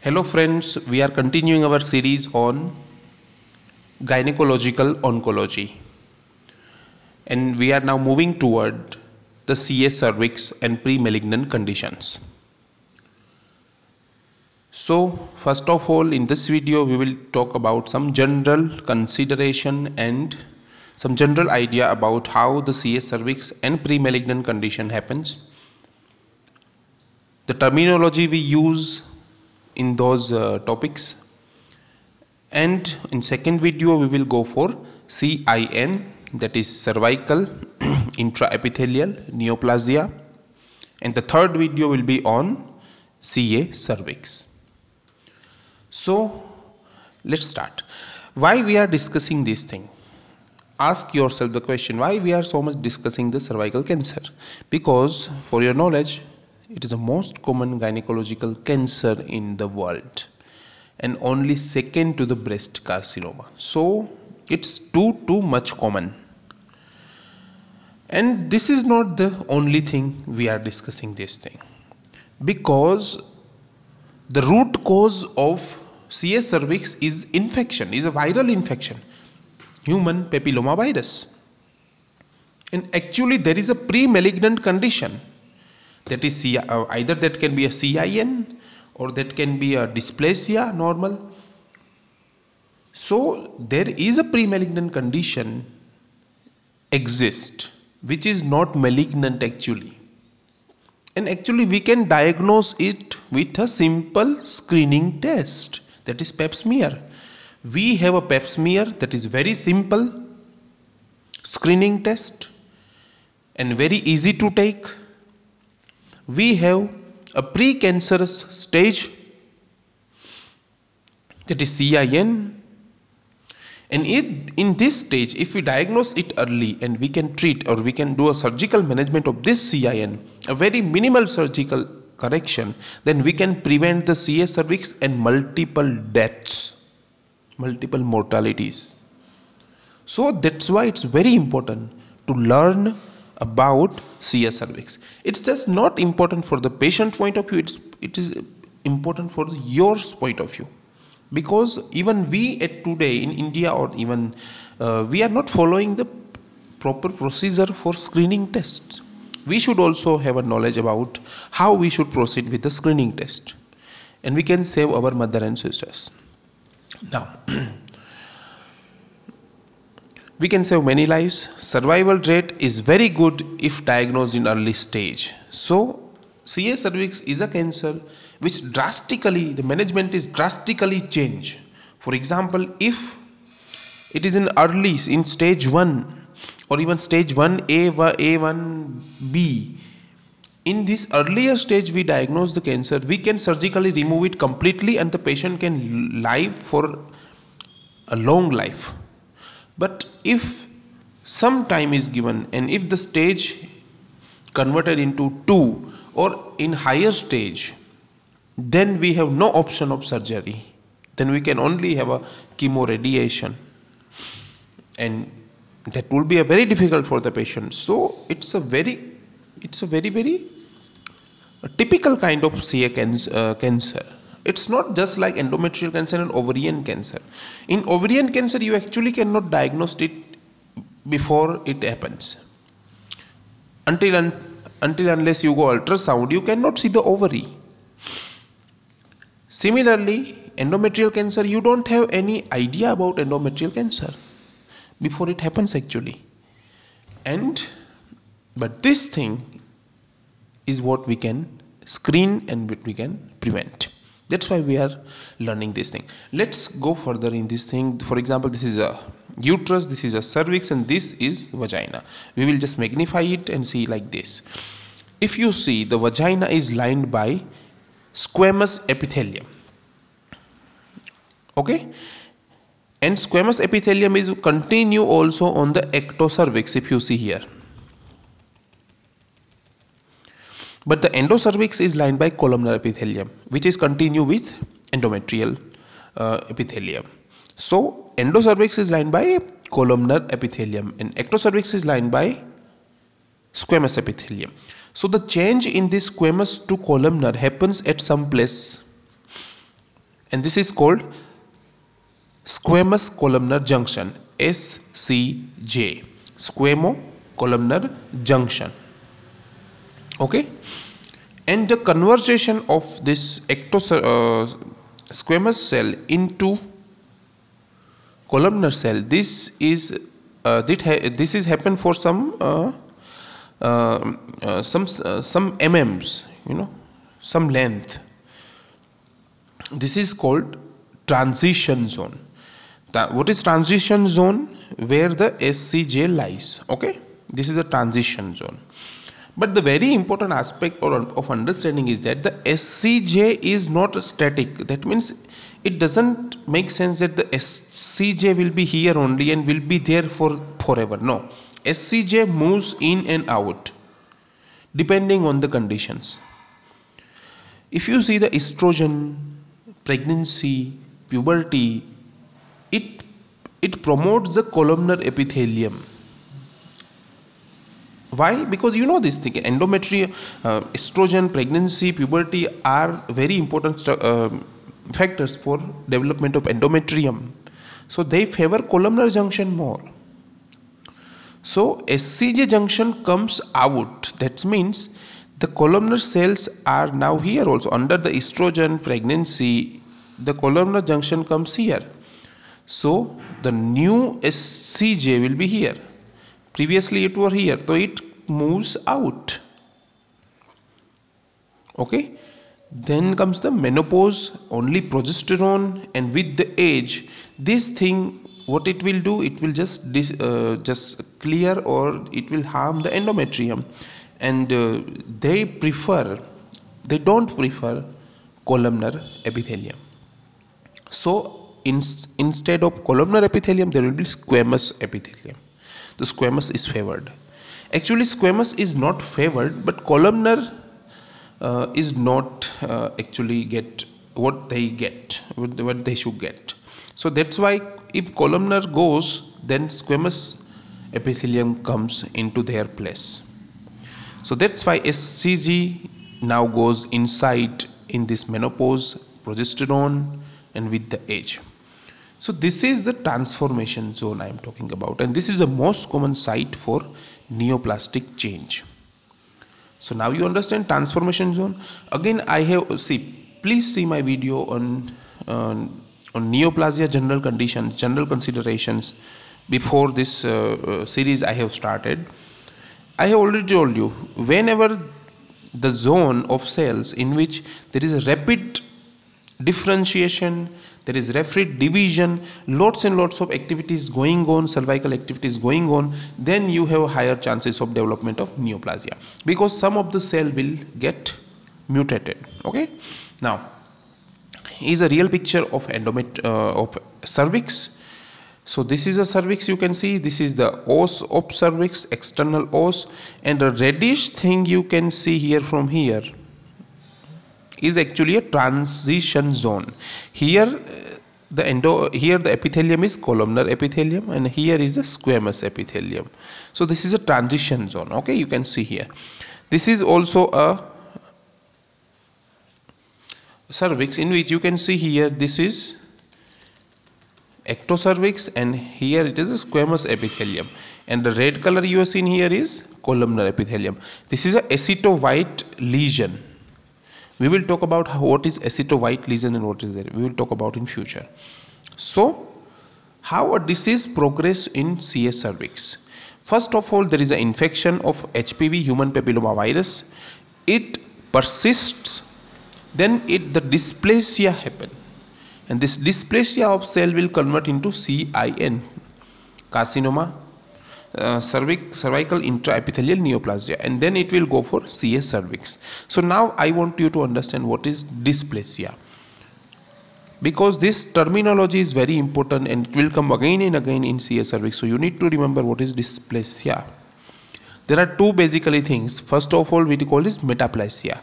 Hello friends, we are continuing our series on gynecological oncology, and we are now moving toward the CA cervix and pre-malignant conditions. So first of all, in this video we will talk about some general consideration and some general idea about how the CA cervix and pre-malignant condition happens, the terminology we use in those topics, and in second video we will go for CIN, that is cervical intraepithelial neoplasia, and the third video will be on CA cervix. So let's start. Why we are discussing this thing? Ask yourself the question, why we are so much discussing the cervical cancer? Because for your knowledge, it is the most common gynecological cancer in the world and only second to the breast carcinoma. So it's too much common. And this is not the only thing we are discussing this thing, because the root cause of CA cervix is infection, is a viral infection, human papillomavirus. And actually there is a pre-malignant condition, that is either that can be a CIN or that can be a dysplasia normal. So there is a pre-malignant condition exists which is not malignant actually, and actually we can diagnose it with a simple screening test, that is pap smear. We have a pap smear, that is very simple screening test and very easy to take. We have a precancerous stage, that is CIN, and in this stage if we diagnose it early and we can treat or we can do a surgical management of this CIN, a very minimal surgical correction, then we can prevent the CA cervix and multiple deaths, multiple mortalities. So that's why it's very important to learn about CA cervix. It's just not important for the patient point of view, it is important for yours point of view, because even we at today in India, or even we are not following the proper procedure for screening tests. We should also have a knowledge about how we should proceed with the screening test, and we can save our mother and sisters. Now we can save many lives. Survival rate is very good if diagnosed in early stage. So CA cervix is a cancer which drastically, the management is drastically changed. For example, if it is in early, in stage 1 or even stage 1A, A1B, in this earlier stage we diagnose the cancer, we can surgically remove it completely and the patient can live for a long life. But if some time is given and if the stage converted into 2 or in higher stage, then we have no option of surgery. Then we can only have a chemo radiation, and that will be a very difficult for the patient. So it's a very, very typical kind of CA cancer. It's not just like endometrial cancer and ovarian cancer. In ovarian cancer, you actually cannot diagnose it before it happens. Unless you go ultrasound, you cannot see the ovary. Similarly, endometrial cancer, you don't have any idea about endometrial cancer before it happens actually. But this thing is what we can screen and we can prevent. That's why we are learning this thing. Let's go further in this thing. For example, this is a uterus, this is a cervix, and this is vagina. We will just magnify it and see like this. If you see, the vagina is lined by squamous epithelium. Okay? And squamous epithelium is continue also on the ectocervix, if you see here. But the endocervix is lined by columnar epithelium, which is continue with endometrial epithelium. So endocervix is lined by columnar epithelium and ectocervix is lined by squamous epithelium. So the change in this squamous to columnar happens at some place and this is called squamous columnar junction, SCJ, squamo-columnar junction. Okay, and the conversion of this squamous cell into columnar cell, this is happened for some mm's, you know, some length. This is called transition zone. What is transition zone? Where the SCJ lies. Okay, this is a transition zone. But the very important aspect of understanding is that the SCJ is not static. That means it doesn't make sense that the SCJ will be here only and will be there for forever. No, SCJ moves in and out depending on the conditions. If you see the estrogen, pregnancy, puberty, it promotes the columnar epithelium. Why? Because you know this thing, endometrium, estrogen, pregnancy, puberty are very important factors for development of endometrium. So they favor columnar junction more. So SCJ junction comes out. That means the columnar cells are now here also. Under the estrogen, pregnancy, the columnar junction comes here. So the new SCJ will be here. Previously it were here, so it moves out. Okay, then comes the menopause, only progesterone, and with the age, this thing, what it will do, it will just clear, or it will harm the endometrium, and they don't prefer columnar epithelium. So instead of columnar epithelium, there will be squamous epithelium. The squamous is favored. Actually, squamous is not favored, but columnar is not actually get what they should get. So that's why if columnar goes, then squamous epithelium comes into their place. So that's why SCJ now goes inside in this menopause, progesterone, and with the age. So this is the transformation zone I am talking about, and this is the most common site for neoplastic change. So now you understand transformation zone. Again, I have please see my video on neoplasia general conditions, general considerations. Before this series I have started, I have already told you, whenever the zone of cells in which there is a rapid differentiation, there is rapid division, lots and lots of activities going on, cervical activities going on, then you have higher chances of development of neoplasia, because some of the cell will get mutated. Okay, now is a real picture of cervix. So this is a cervix, you can see this is the os of cervix, external os, and a reddish thing you can see here from here is actually a transition zone. Here the epithelium is columnar epithelium, and here is the squamous epithelium. So this is a transition zone. Okay, you can see here, this is also a cervix, in which you can see here this is ectocervix, and here it is a squamous epithelium, and the red color you have seen here is columnar epithelium. This is a aceto-white lesion. We will talk about what is aceto-white lesion and what is there. We will talk about in future. So, how a disease progress in CS cervix? First of all, there is an infection of HPV, human papillomavirus. It persists. Then the dysplasia happen, and this dysplasia of cell will convert into CIN, carcinoma, cervical intraepithelial neoplasia, and then it will go for CS cervix. So now I want you to understand what is dysplasia, because this terminology is very important and it will come again and again in CS cervix. So you need to remember what is dysplasia. There are two basically things. First of all, we call this metaplasia.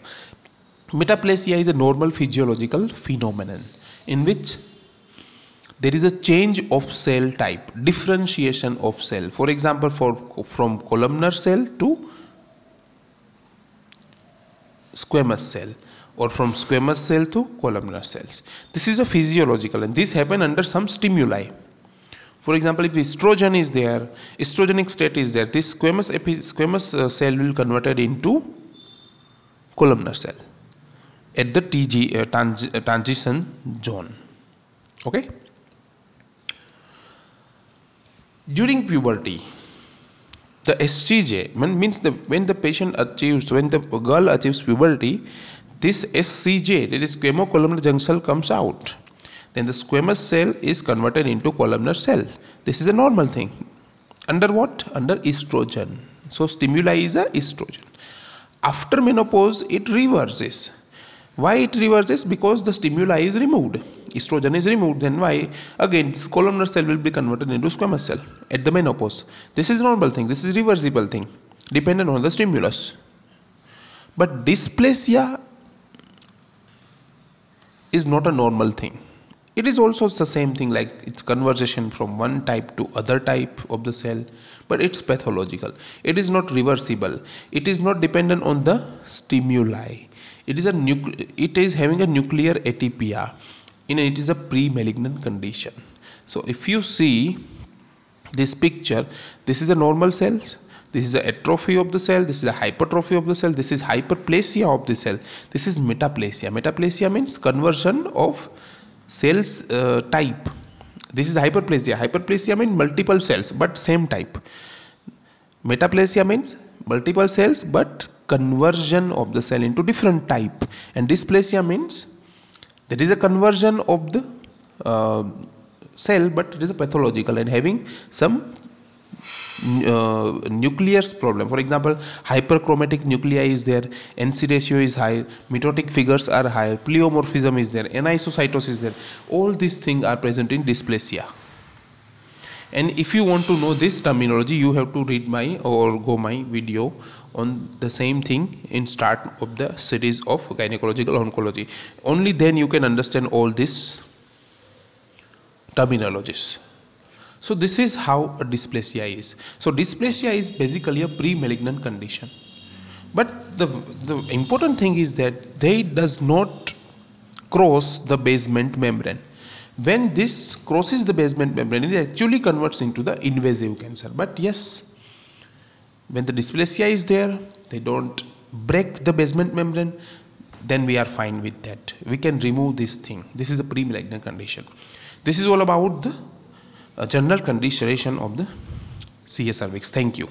Metaplasia is a normal physiological phenomenon in which there is a change of cell type, differentiation of cell. For example, from columnar cell to squamous cell, or from squamous cell to columnar cells. This is a physiological, and this happen under some stimuli. For example, if estrogen is there, estrogenic state is there, this squamous cell will convert it into columnar cell at the transition zone. Okay. During puberty, the SCJ means when the girl achieves puberty, this SCJ, that is squamo-columnar junction, comes out. Then the squamous cell is converted into columnar cell. This is a normal thing. Under what? Under estrogen. So stimuli is a estrogen. After menopause, it reverses. Why it reverses? Because the stimuli is removed. Estrogen is removed. Then why? Again, this columnar cell will be converted into squamous cell at the menopause. This is normal thing. This is reversible thing, dependent on the stimulus. But dysplasia is not a normal thing. It is also the same thing, like it's conversion from one type to other type of the cell, but it's pathological. It is not reversible. It is not dependent on the stimuli. It is having a nuclear atypia, and it is a pre-malignant condition. So if you see this picture, this is the normal cells. This is the atrophy of the cell, this is the hypertrophy of the cell, this is hyperplasia of the cell, this is metaplasia. Metaplasia means conversion of cells type. This is hyperplasia. Hyperplasia means multiple cells but same type. Metaplasia means multiple cells but conversion of the cell into different type. And dysplasia means there is a conversion of the cell, but it is a pathological and having some nuclear problem. For example, hyperchromatic nuclei is there, NC ratio is high, mitotic figures are high, pleomorphism is there, anisocytosis is there. All these things are present in dysplasia. And if you want to know this terminology, you have to read my video on the same thing in start of the series of gynecological oncology. Only then you can understand all these terminologies. So this is how a dysplasia is. So dysplasia is basically a pre-malignant condition. But the important thing is that they does not cross the basement membrane. When this crosses the basement membrane, it actually converts into the invasive cancer. But yes, when the dysplasia is there, they don't break the basement membrane, then we are fine with that. We can remove this thing. This is a pre-malignant condition. This is all about the general condition of the CA cervix. Thank you.